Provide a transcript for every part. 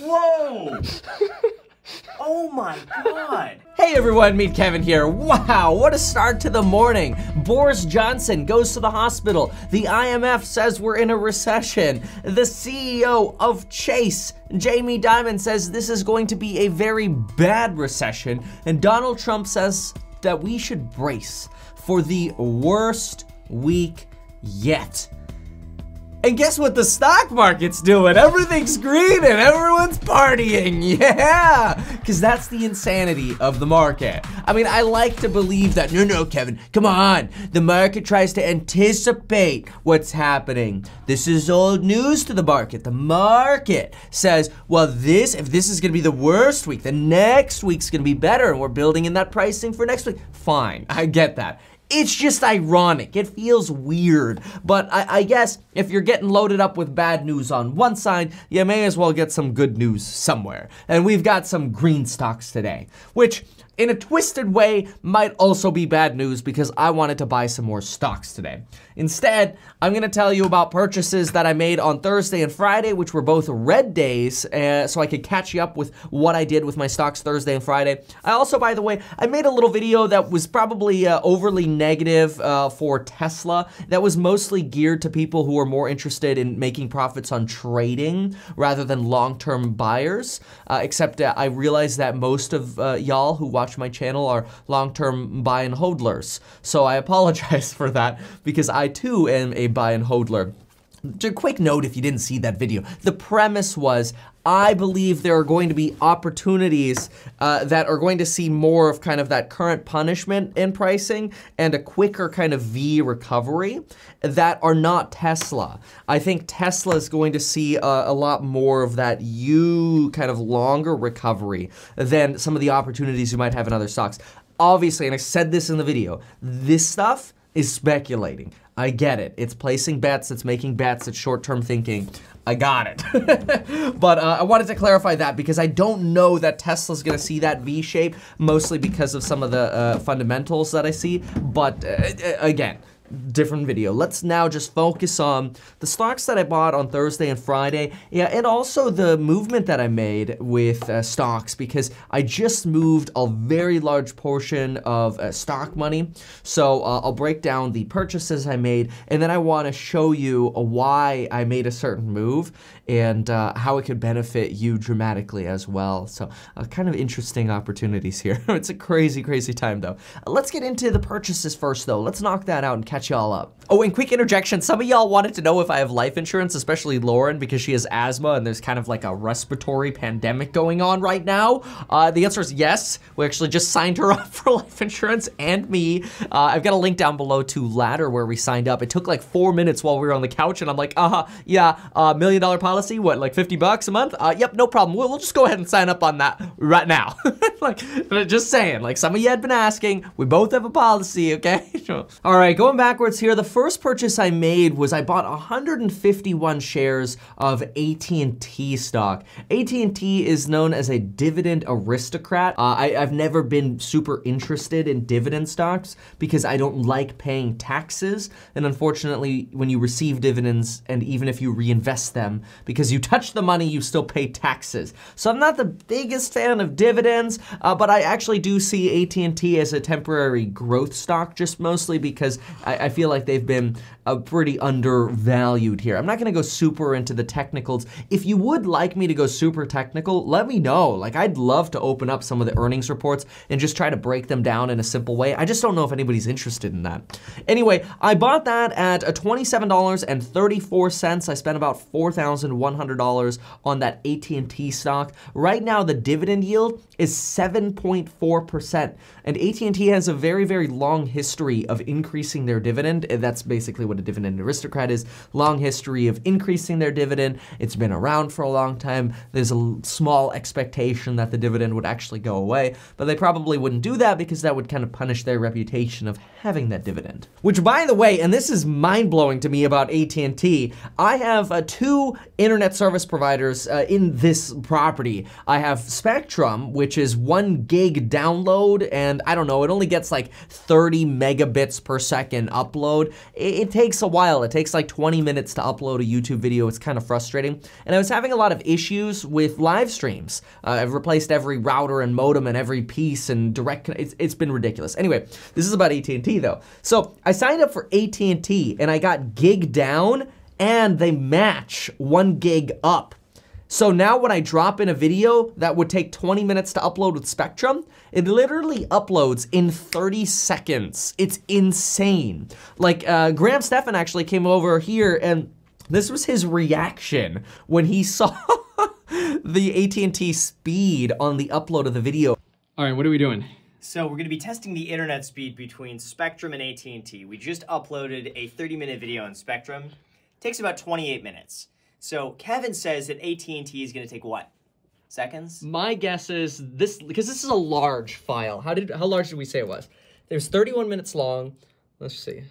Whoa! Oh my God! Hey everyone, Meet Kevin here. Wow, what a start to the morning. Boris Johnson goes to the hospital. The IMF says we're in a recession. The CEO of Chase, Jamie Dimon, says this is going to be a very bad recession. And Donald Trump says that we should brace for the worst week yet. And guess what the stock market's doing? Everything's green and everyone's partying, yeah! Because that's the insanity of the market. I mean, I like to believe that, no, Kevin, come on. The market tries to anticipate what's happening. This is old news to the market. The market says, well, if this is gonna be the worst week, the next week's gonna be better, and we're building in that pricing for next week. Fine, I get that. It's just ironic, it feels weird. But I guess if you're getting loaded up with bad news on one side, you may as well get some good news somewhere. And we've got some green stocks today, which in a twisted way might also be bad news because I wanted to buy some more stocks today. Instead, I'm gonna tell you about purchases that I made on Thursday and Friday, which were both red days, so I could catch you up with what I did with my stocks Thursday and Friday. I also, by the way, I made a little video that was probably overly negative for Tesla that was mostly geared to people who are more interested in making profits on trading rather than long-term buyers, except I realized that most of y'all who watch my channel are long-term buy and hodlers. So I apologize for that because I too am a buy and hodler. Just a quick note if you didn't see that video. The premise was I believe there are going to be opportunities that are going to see more of kind of that current punishment in pricing and a quicker kind of V recovery that are not Tesla. I think Tesla is going to see a lot more of that U kind of longer recovery than some of the opportunities you might have in other stocks. Obviously, and I said this in the video, this stuff is speculating. I get it. It's placing bets, it's making bets, it's short-term thinking. I got it. But I wanted to clarify that because I don't know that Tesla's gonna see that V shape, mostly because of some of the fundamentals that I see. But again, different video. Let's now just focus on the stocks that I bought on Thursday and Friday, and also the movement that I made with stocks because I just moved a very large portion of stock money. So I'll break down the purchases I made, and then I want to show you why I made a certain move and how it could benefit you dramatically as well. So kind of interesting opportunities here. It's a crazy, crazy time though. Let's get into the purchases first though. Let's knock that out and catch y'all up. Oh, and quick interjection, some of y'all wanted to know if I have life insurance, especially Lauren, because she has asthma and there's kind of like a respiratory pandemic going on right now. The answer is yes. We actually just signed her up for life insurance and me. I've got a link down below to Ladder where we signed up. It took like 4 minutes while we were on the couch and I'm like, $1 million policy, what, like $50 a month? Yep, no problem. We'll just go ahead and sign up on that right now. Like, just saying, like some of you had been asking, we both have a policy, okay? All right, going backwards here, the first purchase I made was I bought 151 shares of AT&T stock. AT&T is known as a dividend aristocrat. I've never been super interested in dividend stocks because I don't like paying taxes. And unfortunately, when you receive dividends and even if you reinvest them, because you touch the money, you still pay taxes. So I'm not the biggest fan of dividends, but I actually do see AT&T as a temporary growth stock, just mostly because I feel like they've been pretty undervalued here. I'm not gonna go super into the technicals. If you would like me to go super technical, let me know. Like, I'd love to open up some of the earnings reports and just try to break them down in a simple way. I just don't know if anybody's interested in that. Anyway, I bought that at $27.34. I spent about $4,100 on that AT&T stock. Right now, the dividend yield is 7.4%. And AT&T has a very, very long history of increasing their dividend. That's basically what a dividend aristocrat is. Long history of increasing their dividend. It's been around for a long time. There's a small expectation that the dividend would actually go away, but they probably wouldn't do that because that would kind of punish their reputation of having that dividend. Which, by the way, and this is mind-blowing to me about AT&T, I have two internet service providers in this property. I have Spectrum, which is 1 gig download, and I don't know, it only gets like 30 megabits per second upload. It takes a while. It takes like 20 minutes to upload a YouTube video. It's kind of frustrating. And I was having a lot of issues with live streams. I've replaced every router and modem and every piece and direct, it's been ridiculous. Anyway, this is about AT&T though. So I signed up for AT&T and I got gig down and they match 1 gig up. So now when I drop in a video that would take 20 minutes to upload with Spectrum, it literally uploads in 30 seconds. It's insane. Like Graham Stephan actually came over here and this was his reaction when he saw the AT&T speed on the upload of the video. All right, what are we doing? So we're gonna be testing the internet speed between Spectrum and AT&T. We just uploaded a 30-minute video on Spectrum. Takes about 28 minutes. So Kevin says that AT&T is gonna take what? Seconds? My guess is this, because this is a large file. How large did we say it was? It was 31 minutes long. Let's see.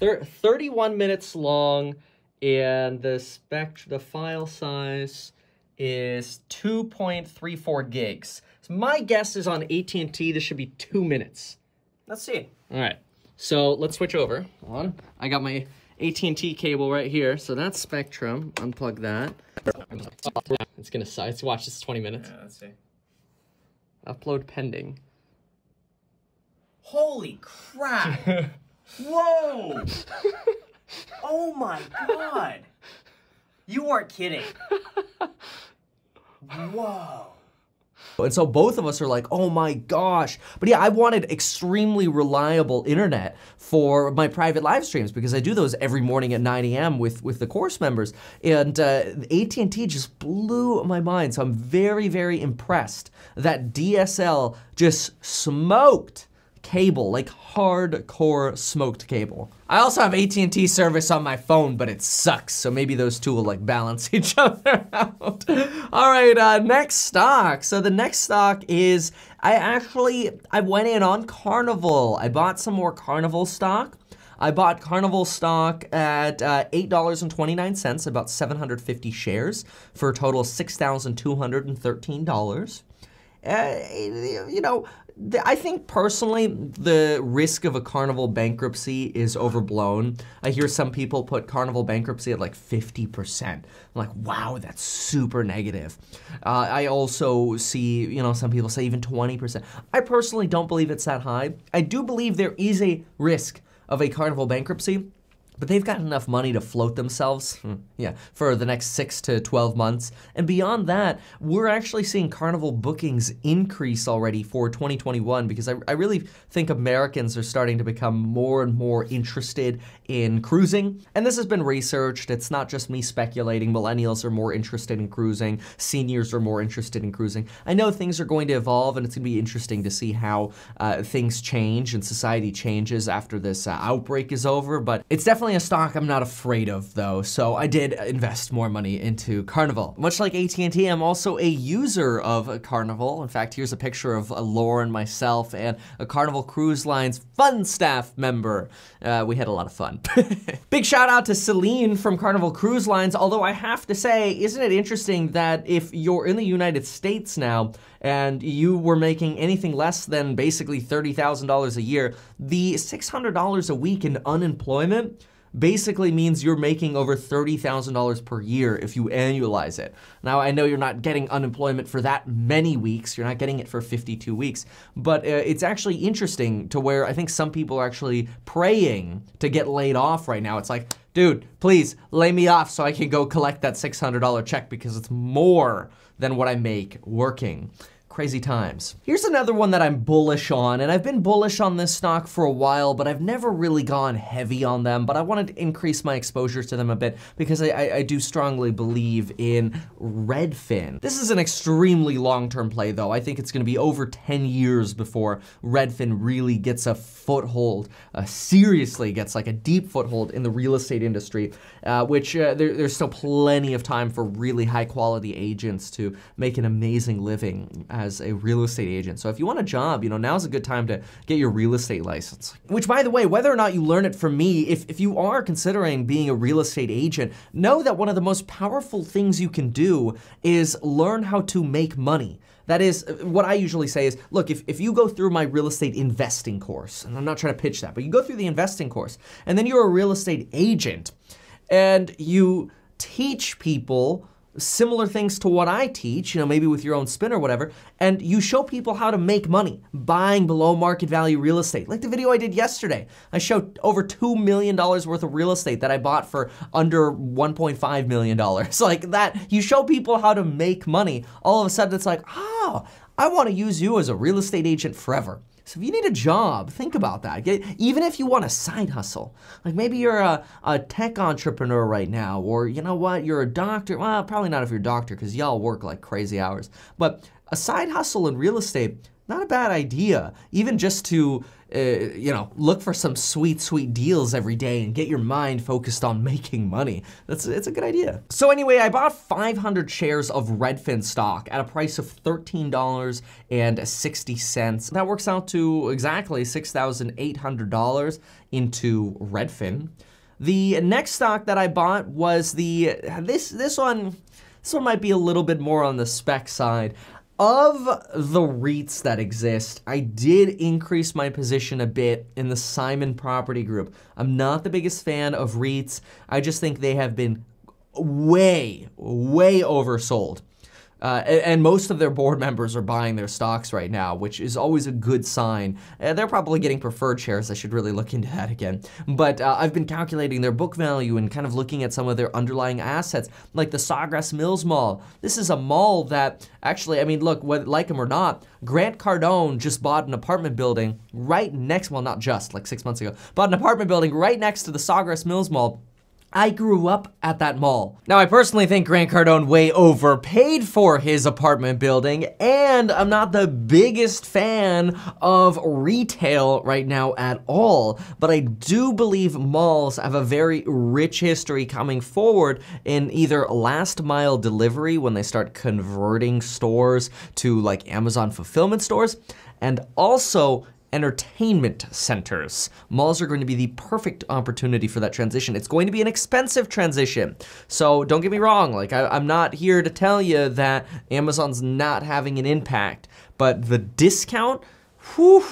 31 minutes long, and the file size is 2.34 gigs. So my guess is on AT&T, this should be 2 minutes. Let's see. All right, so let's switch over. Hold on. I got my AT&T cable right here. So that's Spectrum, unplug that. It's gonna suck, let's watch this 20 minutes. Yeah, let's see. Upload pending. Holy crap. Whoa. Oh my God. You aren't kidding. Whoa. And so both of us are like, oh my gosh. But yeah, I wanted extremely reliable internet for my private live streams because I do those every morning at 9 a.m. with the course members. And AT&T just blew my mind. So I'm very, very impressed that DSL just smoked cable, like hardcore smoked cable. I also have AT&T service on my phone, but it sucks. So maybe those two will like balance each other out. All right, next stock. So the next stock is, I went in on Carnival. I bought some more Carnival stock. I bought Carnival stock at $8.29, about 750 shares for a total of $6,213. You know, I think personally the risk of a Carnival bankruptcy is overblown. I hear some people put Carnival bankruptcy at like 50%. I'm like, wow, that's super negative. I also see, you know, some people say even 20%. I personally don't believe it's that high. I do believe there is a risk of a Carnival bankruptcy, but they've got enough money to float themselves, for the next 6 to 12 months. And beyond that, we're actually seeing Carnival bookings increase already for 2021 because I really think Americans are starting to become more and more interested in cruising. And this has been researched. It's not just me speculating. Millennials are more interested in cruising. Seniors are more interested in cruising. I know things are going to evolve and it's going to be interesting to see how things change and society changes after this outbreak is over, but it's definitely a stock I'm not afraid of though, so I did invest more money into Carnival. Much like AT&T, I'm also a user of Carnival. In fact, here's a picture of Lauren, myself, and a Carnival Cruise Lines fun staff member. We had a lot of fun. Big shout out to Celine from Carnival Cruise Lines, although I have to say, isn't it interesting that if you're in the United States now, and you were making anything less than basically $30,000 a year, the $600 a week in unemployment basically means you're making over $30,000 per year if you annualize it. Now, I know you're not getting unemployment for that many weeks. You're not getting it for 52 weeks, but it's actually interesting to where I think some people are actually praying to get laid off right now. It's like, dude, please lay me off so I can go collect that $600 check because it's more than what I make working. Crazy times. Here's another one that I'm bullish on, and I've been bullish on this stock for a while, but I've never really gone heavy on them, but I wanted to increase my exposure to them a bit because I do strongly believe in Redfin. This is an extremely long-term play though. I think it's gonna be over 10 years before Redfin really gets a foothold, seriously gets like a deep foothold in the real estate industry, which there's still plenty of time for really high quality agents to make an amazing living as a real estate agent. So if you want a job, you know, now's a good time to get your real estate license. Which, by the way, whether or not you learn it from me, if you are considering being a real estate agent, know that one of the most powerful things you can do is learn how to make money. That is, what I usually say is, look, if you go through my real estate investing course, and I'm not trying to pitch that, but you go through the investing course, and then you're a real estate agent, and you teach people similar things to what I teach, you know, maybe with your own spin or whatever, and you show people how to make money buying below market value real estate. Like the video I did yesterday, I showed over $2 million worth of real estate that I bought for under $1.5 million. Like that, you show people how to make money. All of a sudden it's like, oh, I want to use you as a real estate agent forever. So if you need a job, think about that. Even if you want a side hustle, like maybe you're a tech entrepreneur right now, or you know what, you're a doctor. Well, probably not if you're a doctor, because y'all work like crazy hours. But a side hustle in real estate, not a bad idea. Even just to, you know, look for some sweet, sweet deals every day and get your mind focused on making money. It's a good idea. So anyway, I bought 500 shares of Redfin stock at a price of $13.60. That works out to exactly $6,800 into Redfin. The next stock that I bought was this one might be a little bit more on the spec side. Of the REITs that exist, I did increase my position a bit in the Simon Property Group. I'm not the biggest fan of REITs. I just think they have been way, way oversold. And most of their board members are buying their stocks right now, which is always a good sign. They're probably getting preferred shares. I should really look into that again. But I've been calculating their book value and kind of looking at some of their underlying assets, like the Sawgrass Mills Mall. This is a mall that actually, I mean, look, whether, like them or not, Grant Cardone just bought an apartment building right next, well, not just, like 6 months ago, bought an apartment building right next to the Sawgrass Mills Mall. I grew up at that mall. Now, I personally think Grant Cardone way overpaid for his apartment building, and I'm not the biggest fan of retail right now at all, but I do believe malls have a very rich history coming forward in either last mile delivery when they start converting stores to like Amazon fulfillment stores, and also entertainment centers. Malls are going to be the perfect opportunity for that transition. It's going to be an expensive transition. So don't get me wrong, like I'm not here to tell you that Amazon's not having an impact, but the discount, whew,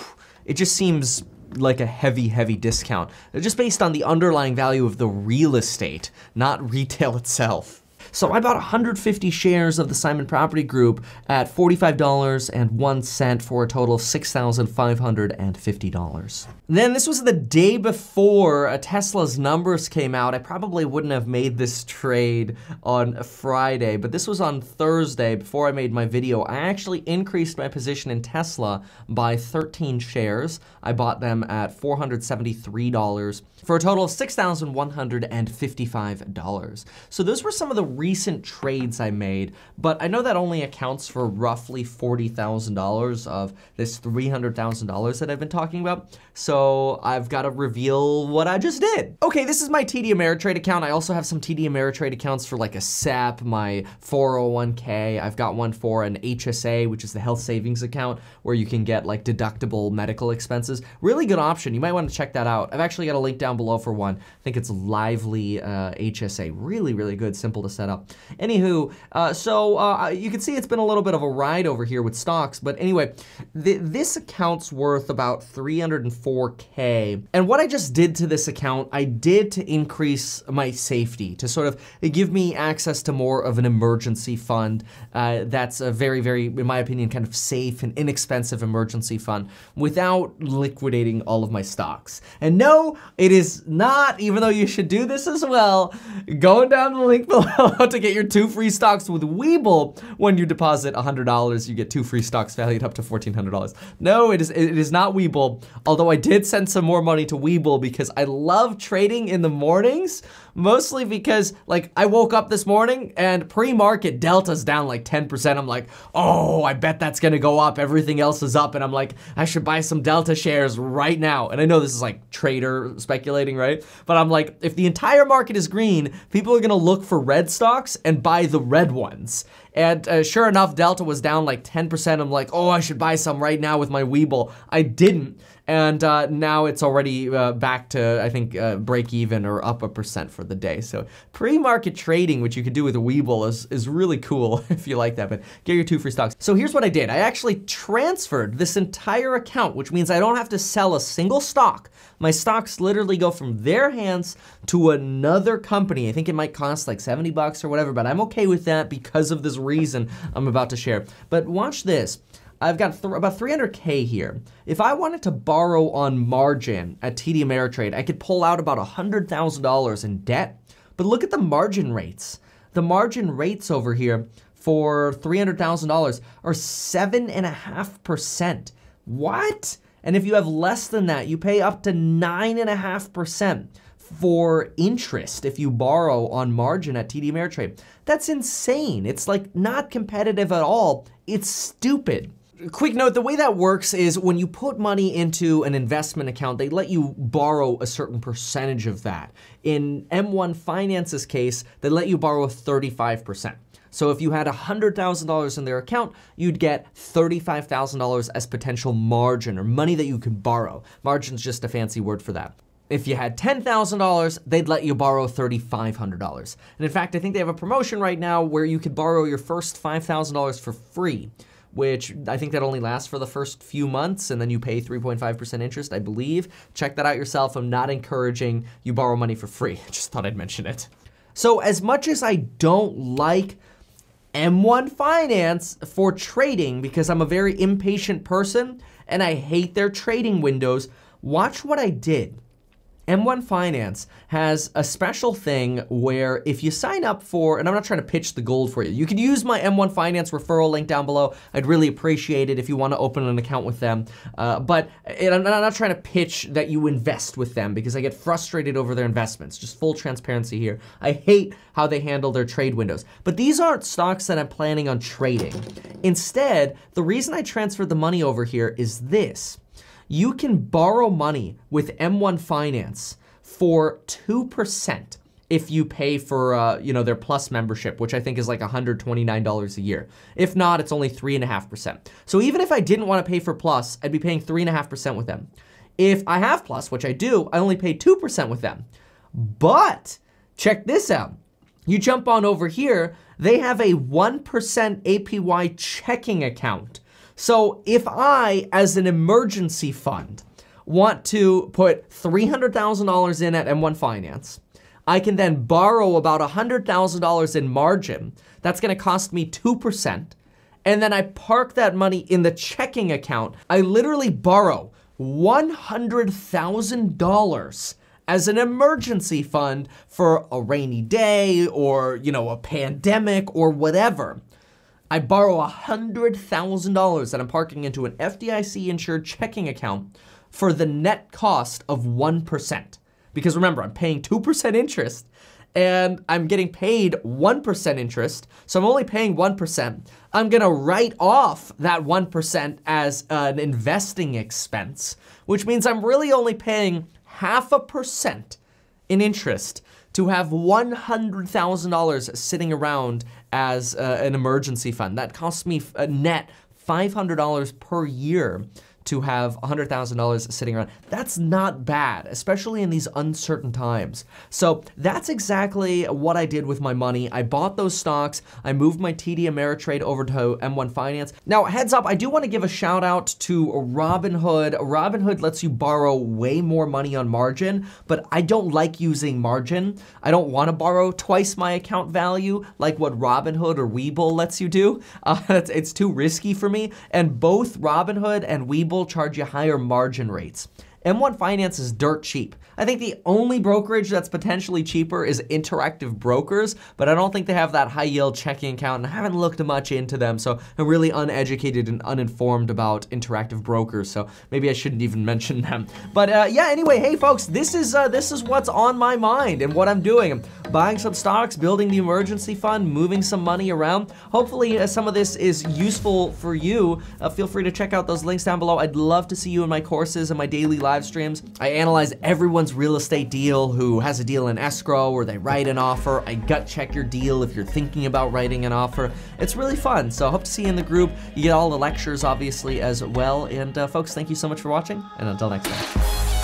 it just seems like a heavy, heavy discount. They're just based on the underlying value of the real estate, not retail itself. So I bought 150 shares of the Simon Property Group at $45.01 for a total of $6,550. Then this was the day before Tesla's numbers came out. I probably wouldn't have made this trade on Friday, but this was on Thursday before I made my video. I actually increased my position in Tesla by 13 shares. I bought them at $473 for a total of $6,155. So those were some of the recent trades I made, but I know that only accounts for roughly $40,000 of this $300,000 that I've been talking about. So I've got to reveal what I just did. Okay, this is my TD Ameritrade account. I also have some TD Ameritrade accounts for like a SEP, my 401k. I've got one for an HSA, which is the health savings account where you can get like deductible medical expenses. Really good option. You might want to check that out. I've actually got a link down below for one. I think it's Lively HSA. Really, really good, simple to set up. Anywho, you can see it's been a little bit of a ride over here with stocks, but anyway, this account's worth about $304K. And what I just did to this account, I did to increase my safety, to sort of give me access to more of an emergency fund. That's a very, very, in my opinion, kind of safe and inexpensive emergency fund without liquidating all of my stocks. And no, it is not, even though you should do this as well, going down the link below to get your 2 free stocks with Webull. When you deposit $100, you get 2 free stocks valued up to $1,400. No, it is not Webull, although I did send some more money to Webull because I love trading in the mornings, mostly because like I woke up this morning and pre-market Delta's down like 10%. I'm like, oh, I bet that's gonna go up. Everything else is up and I'm like, I should buy some Delta shares right now. And I know this is like trader speculating, right? But I'm like, if the entire market is green, people are gonna look for red stocks and buy the red ones. And sure enough, Delta was down like 10%. I'm like, oh, I should buy some right now with my Webull. I didn't. And now it's already back to, I think, break even or up 1% for the day. So pre-market trading, which you could do with a Webull, is really cool if you like that, but get your two free stocks. So here's what I did. I actually transferred this entire account, which means I don't have to sell a single stock. My stocks literally go from their hands to another company. I think it might cost like $70 or whatever, but I'm okay with that because of this reason I'm about to share. But watch this. I've got about 300K here. If I wanted to borrow on margin at TD Ameritrade, I could pull out about $100,000 in debt. But look at the margin rates. The margin rates over here for $300,000 are 7.5%. What? And if you have less than that, you pay up to 9.5% for interest if you borrow on margin at TD Ameritrade. That's insane. It's like not competitive at all. It's stupid. Quick note, the way that works is when you put money into an investment account, they let you borrow a certain percentage of that. In M1 Finance's case, they let you borrow 35%. So if you had $100,000 in their account, you'd get $35,000 as potential margin or money that you can borrow. Margin's just a fancy word for that. If you had $10,000, they'd let you borrow $3,500. And in fact, I think they have a promotion right now where you could borrow your first $5,000 for free, which I think that only lasts for the first few months, and then you pay 3.5% interest, I believe. Check that out yourself. I'm not encouraging you borrow money for free. I just thought I'd mention it. So as much as I don't like M1 Finance for trading, because I'm a very impatient person and I hate their trading windows, watch what I did. M1 Finance has a special thing where if you sign up for, and I'm not trying to pitch the gold for you, you could use my M1 Finance referral link down below. I'd really appreciate it if you want to open an account with them. I'm not trying to pitch that you invest with them because I get frustrated over their investments. Just full transparency here. I hate how they handle their trade windows. But these aren't stocks that I'm planning on trading. Instead, the reason I transferred the money over here is this. You can borrow money with M1 Finance for 2% if you pay for their Plus membership, which I think is like $129 a year. If not, it's only 3.5%. So even if I didn't want to pay for Plus, I'd be paying 3.5% with them. If I have Plus, which I do, I only pay 2% with them. But check this out. You jump on over here, they have a 1% APY checking account. So if I, as an emergency fund, want to put $300,000 in at M1 Finance, I can then borrow about $100,000 in margin. That's going to cost me 2%. And then I park that money in the checking account. I literally borrow $100,000 as an emergency fund for a rainy day or, a pandemic or whatever. I borrow $100,000 that I'm parking into an FDIC insured checking account for the net cost of 1%. Because remember, I'm paying 2% interest and I'm getting paid 1% interest. So I'm only paying 1%. I'm going to write off that 1% as an investing expense, which means I'm really only paying 0.5% in interest to have $100,000 sitting around as an emergency fund. That costs me a net $500 per year to have $100,000 sitting around. That's not bad, especially in these uncertain times. So that's exactly what I did with my money. I bought those stocks. I moved my TD Ameritrade over to M1 Finance. Now, heads up, I do want to give a shout out to Robinhood. Robinhood lets you borrow way more money on margin, but I don't like using margin. I don't want to borrow twice my account value like what Robinhood or Webull lets you do. It's too risky for me. And both Robinhood and Webull charge you higher margin rates. M1 Finance is dirt cheap. I think the only brokerage that's potentially cheaper is Interactive Brokers, but I don't think they have that high yield checking account, and I haven't looked much into them, so I'm really uneducated and uninformed about Interactive Brokers, so maybe I shouldn't even mention them. But yeah, anyway, hey folks, this is what's on my mind and what I'm doing. I'm buying some stocks, building the emergency fund, moving some money around. Hopefully some of this is useful for you. Feel free to check out those links down below. I'd love to see you in my courses and my daily live live streams. I analyze everyone's real estate deal who has a deal in escrow or they write an offer. I gut check your deal if you're thinking about writing an offer. It's really fun, so I hope to see you in the group. You get all the lectures, obviously, as well. And folks, thank you so much for watching, and until next time.